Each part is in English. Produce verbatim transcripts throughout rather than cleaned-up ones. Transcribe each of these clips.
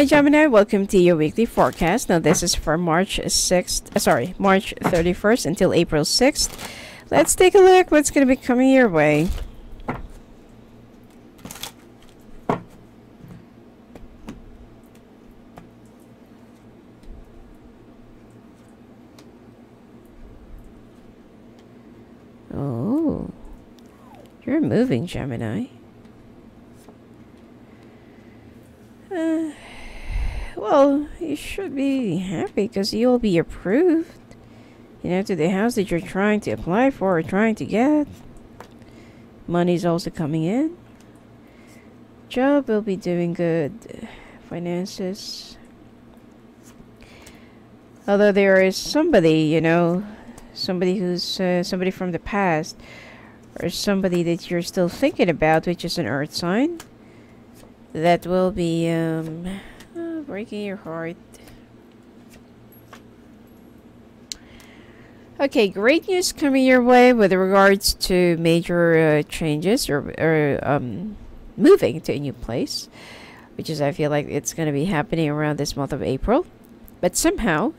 Hi Gemini, welcome to your weekly forecast. Now this is for March sixth, sorry, March thirty-first until April sixth. Let's take a look what's going to be coming your way. Oh, you're moving, Gemini. Uh, well, you should be happy because you'll be approved, you know, to the house that you're trying to apply for or trying to get. Money's also coming in. Job will be doing good. Finances. Although there is somebody, you know, somebody who's uh, somebody from the past or somebody that you're still thinking about, which is an earth sign, that will be um, oh, breaking your heart. Okay, great news coming your way with regards to major uh, changes or, or um, moving to a new place, which is, I feel like it's going to be happening around this month of April. But somehow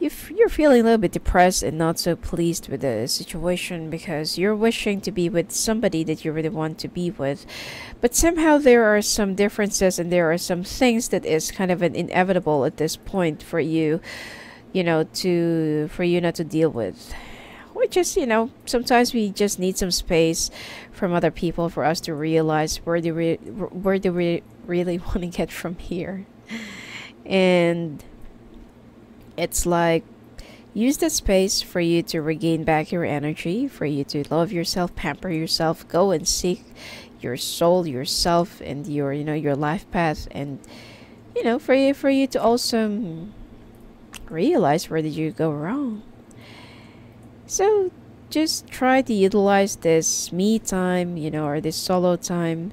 if you're feeling a little bit depressed and not so pleased with the situation because you're wishing to be with somebody that you really want to be with, but somehow there are some differences and there are some things that is kind of an inevitable at this point for you, you know, to for you not to deal with. We just, you know, sometimes we just need some space from other people for us to realize where do we where do we really want to get from here, and it's like, use that space for you to regain back your energy, for you to love yourself, pamper yourself, go and seek your soul, yourself, and your, you know, your life path, and, you know, for you, for you to also realize where did you go wrong. So just try to utilize this me time, you know, or this solo time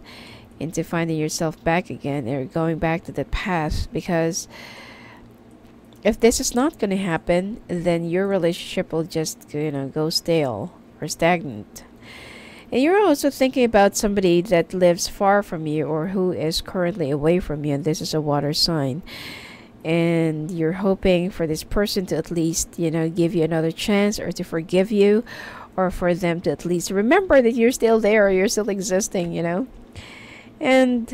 into finding yourself back again or going back to the path, because if this is not going to happen, then your relationship will just, you know, go stale or stagnant. And you're also thinking about somebody that lives far from you or who is currently away from you, and this is a water sign. And you're hoping for this person to at least, you know, give you another chance or to forgive you, or for them to at least remember that you're still there or you're still existing, you know. And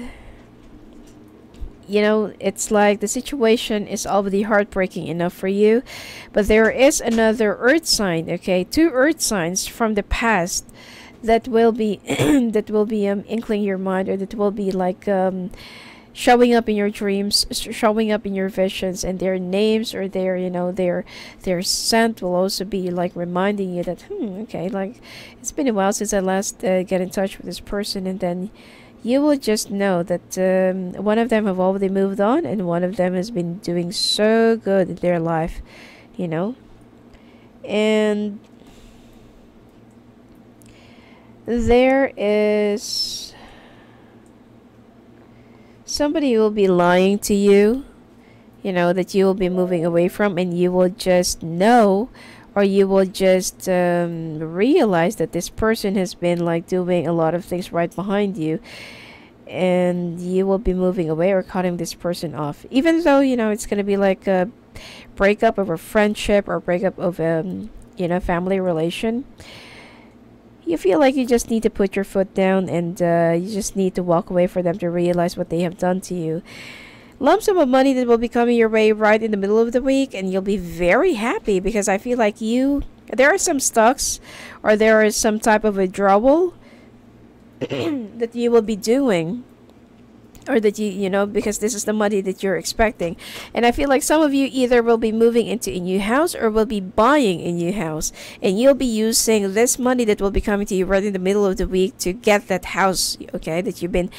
you know, it's like the situation is already heartbreaking enough for you, but there is another earth sign, okay, two earth signs from the past that will be that will be um inkling your mind, or that will be like um showing up in your dreams, showing up in your visions, and their names or their, you know, their their scent will also be like reminding you that hmm, okay, like it's been a while since I last uh, get in touch with this person. And then you will just know that um, one of them have already moved on and one of them has been doing so good in their life, you know. And there is somebody who will be lying to you, you know, that you will be moving away from, and you will just know, or you will just um, realize that this person has been like doing a lot of things right behind you, and you will be moving away or cutting this person off. Even though, you know, it's going to be like a breakup of a friendship or breakup of a, um, you know, family relation, you feel like you just need to put your foot down, and uh, you just need to walk away for them to realize what they have done to you. Lump sum of money that will be coming your way right in the middle of the week, and you'll be very happy because I feel like you, there are some stocks or there is some type of withdrawal that you will be doing, or that you, you know, because this is the money that you're expecting. And I feel like some of you either will be moving into a new house or will be buying a new house, and you'll be using this money that will be coming to you right in the middle of the week to get that house, okay, that you've been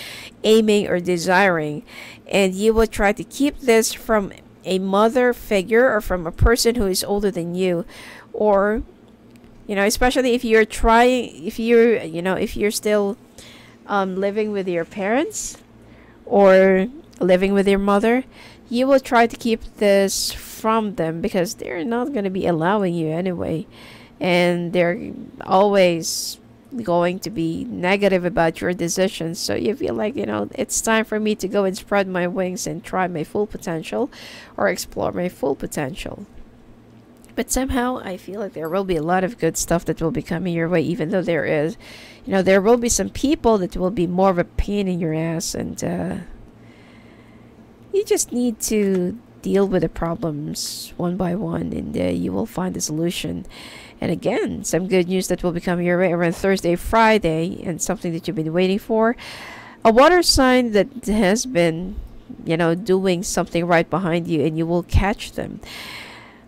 aiming or desiring. And you will try to keep this from a mother figure or from a person who is older than you, or, you know, especially if you're trying, if you're, you know, if you're still um, living with your parents or living with your mother, you will try to keep this from them because they're not going to be allowing you anyway, and they're always, going to be negative about your decisions. So you feel like, you know, it's time for me to go and spread my wings and try my full potential or explore my full potential. But somehow I feel like there will be a lot of good stuff that will be coming your way, even though there is, you know, there will be some people that will be more of a pain in your ass, and uh, you just need to deal with the problems one by one, and uh, you will find the solution. And again, some good news that will be coming your way around Thursday, Friday, and something that you've been waiting for. A water sign that has been, you know, doing something right behind you, and you will catch them.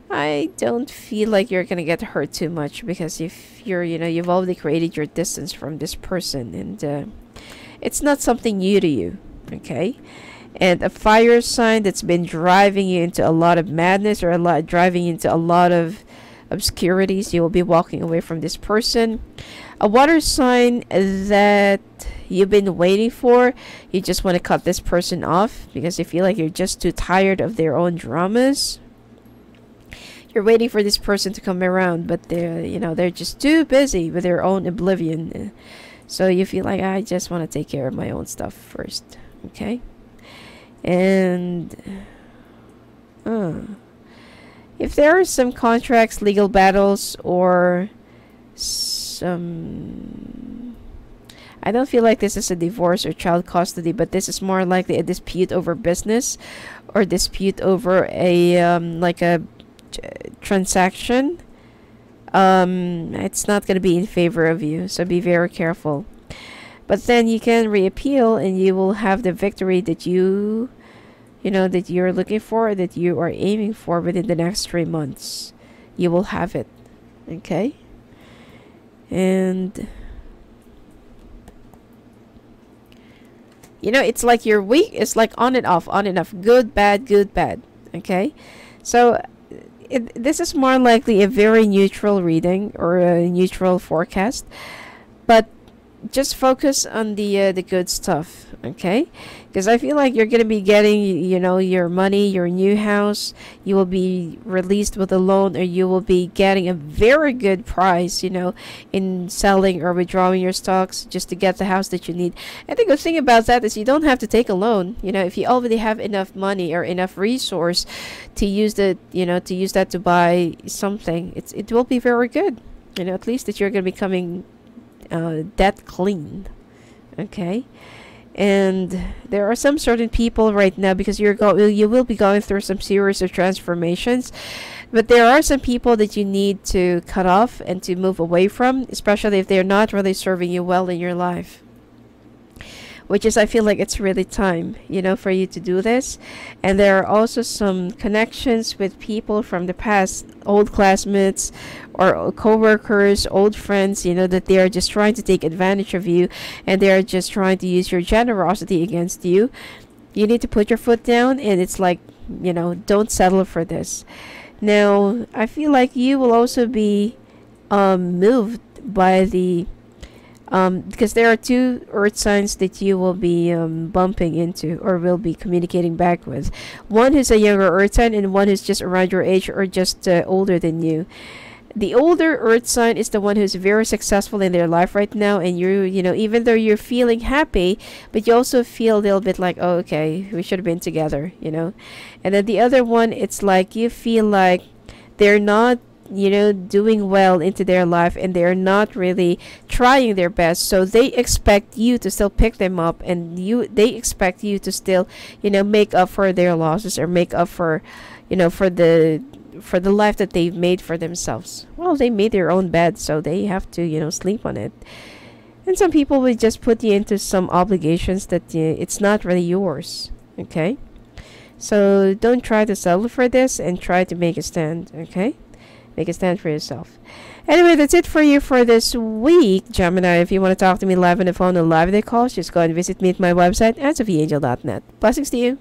I don't feel like you're gonna get hurt too much, because if you're, you know, you've already created your distance from this person, and uh, it's not something new to you, okay? And a fire sign that's been driving you into a lot of madness, or a lot driving you into a lot of obscurities, you will be walking away from this person. A water sign that you've been waiting for, you just want to cut this person off because you feel like you're just too tired of their own dramas. You're waiting for this person to come around, but they're, you know, they're just too busy with their own oblivion. So you feel like, I just want to take care of my own stuff first, okay? And uh, if there are some contracts, legal battles, or some, I don't feel like this is a divorce or child custody, but this is more likely a dispute over business, or dispute over a um, like a transaction. Um, it's not going to be in favor of you, so be very careful. But then you can reappeal, and you will have the victory that you, you know, that you're looking for, that you are aiming for within the next three months. You will have it, okay? And you know, it's like your week is like on and off, on and off, good, bad, good, bad, okay? So It, this is more likely a very neutral reading or a neutral forecast, but just focus on the uh, the good stuff, okay? Because I feel like you're gonna be getting, you know, your money, your new house. You will be released with a loan, or you will be getting a very good price, you know, in selling or withdrawing your stocks just to get the house that you need. And the good thing about that is you don't have to take a loan. You know, if you already have enough money or enough resource to use the, you know, to use that to buy something, it's it will be very good. You know, at least that you're gonna be coming Uh, debt clean, okay? And there are some certain people right now, because you're go you will be going through some series of transformations, but there are some people that you need to cut off and to move away from, especially if they're not really serving you well in your life, which is, I feel like it's really time, you know, for you to do this. And there are also some connections with people from the past, old classmates or co-workers, old friends, you know, that they are just trying to take advantage of you, and they are just trying to use your generosity against you. You need to put your foot down, and it's like, you know, don't settle for this. Now, I feel like you will also be um, moved by the Um, because there are two earth signs that you will be um, bumping into or will be communicating back with. One who's a younger earth sign, and one who's just around your age or just uh, older than you. The older earth sign is the one who's very successful in their life right now, and you you know, even though you're feeling happy, but you also feel a little bit like, oh, okay, we should have been together, you know. And then the other one, it's like you feel like they're not, you know, doing well into their life, and they're not really trying their best, so they expect you to still pick them up, and you they expect you to still, you know, make up for their losses, or make up for, you know, for the for the life that they've made for themselves. Well, they made their own bed, so they have to, you know, sleep on it. And some people will just put you into some obligations that uh, it's not really yours, okay? So don't try to settle for this, and try to make a stand, okay? Make a stand for yourself. Anyway, that's it for you for this week, Gemini. If you want to talk to me live on the phone or live in the calls, just go and visit me at my website at sophia angel dot net. Blessings to you.